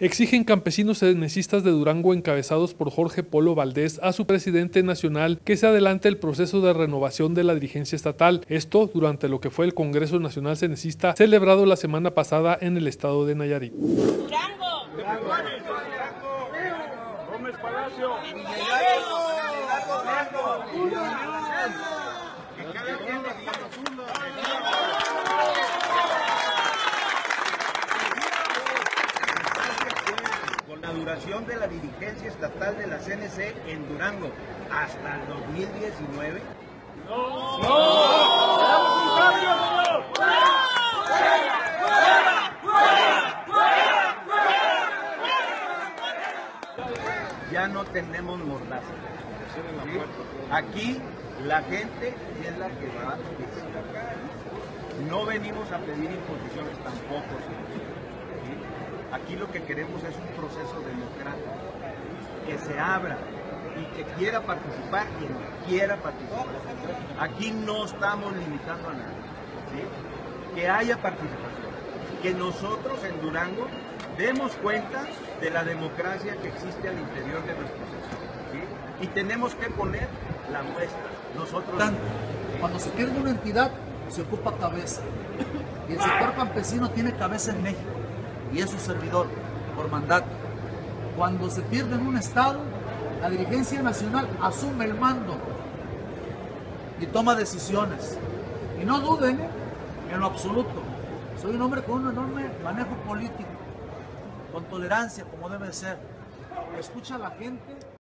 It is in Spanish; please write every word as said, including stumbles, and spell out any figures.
exigen campesinos cenecistas de Durango encabezados por Jorge Polo Valdés a su presidente nacional que se adelante el proceso de renovación de la dirigencia estatal, esto durante lo que fue el Congreso Nacional Cenecista celebrado la semana pasada en el estado de Nayarit. ¡Durango! ¡Durango! ¡Gómez Palacio! Duración de la dirigencia estatal de la C N C en Durango hasta el dos mil diecinueve. ¡No! ¡No! Ya no tenemos mordazas. ¿Sí? Aquí la gente es la que va a decidir. No venimos a pedir imposiciones tampoco, señor. Aquí lo que queremos es un proceso democrático, que se abra y que quiera participar quien quiera participar. Aquí no estamos limitando a nadie, ¿sí? Que haya participación, que nosotros en Durango demos cuenta de la democracia que existe al interior de nuestro proceso, ¿sí? Y tenemos que poner la muestra, nosotros. Cuando se quiere una entidad, se ocupa cabeza, y el sector campesino tiene cabeza en México. Y es su servidor, por mandato. Cuando se pierde en un estado, la dirigencia nacional asume el mando y toma decisiones. Y no duden en lo absoluto. Soy un hombre con un enorme manejo político, con tolerancia, como debe ser. Escucha a la gente.